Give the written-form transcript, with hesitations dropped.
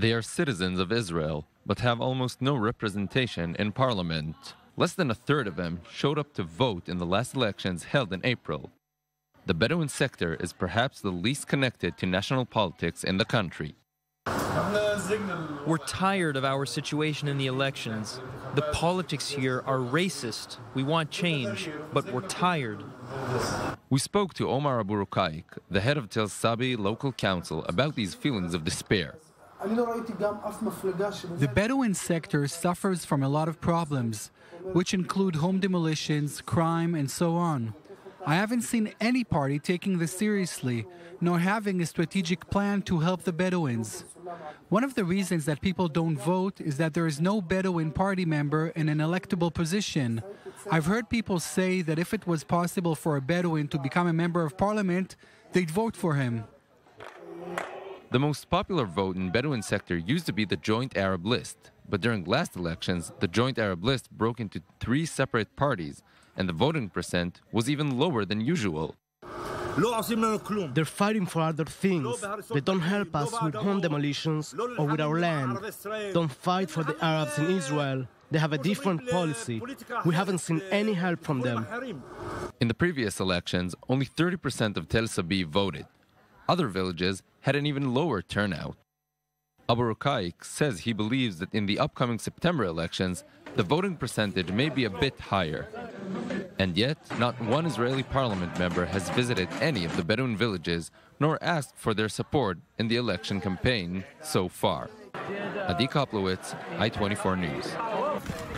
They are citizens of Israel, but have almost no representation in parliament. Less than a third of them showed up to vote in the last elections held in April. The Bedouin sector is perhaps the least connected to national politics in the country. We're tired of our situation in the elections. The politics here are racist. We want change, but we're tired. We spoke to Omar Abu Rukayek, the head of Tel Sabi local council, about these feelings of despair. The Bedouin sector suffers from a lot of problems, which include home demolitions, crime, and so on. I haven't seen any party taking this seriously, nor having a strategic plan to help the Bedouins. One of the reasons that people don't vote is that there is no Bedouin party member in an electable position. I've heard people say that if it was possible for a Bedouin to become a member of parliament, they'd vote for him. The most popular vote in Bedouin sector used to be the Joint Arab List, but during last elections, the Joint Arab List broke into three separate parties, and the voting percent was even lower than usual. They're fighting for other things. They don't help us with home demolitions or with our land. Don't fight for the Arabs in Israel. They have a different policy. We haven't seen any help from them. In the previous elections, only 30% of Tel Sabi voted. Other villages had an even lower turnout. Abu Rukayek says he believes that in the upcoming September elections, the voting percentage may be a bit higher. And yet, not one Israeli parliament member has visited any of the Bedouin villages nor asked for their support in the election campaign so far. Adi Koplewitz, i24 News.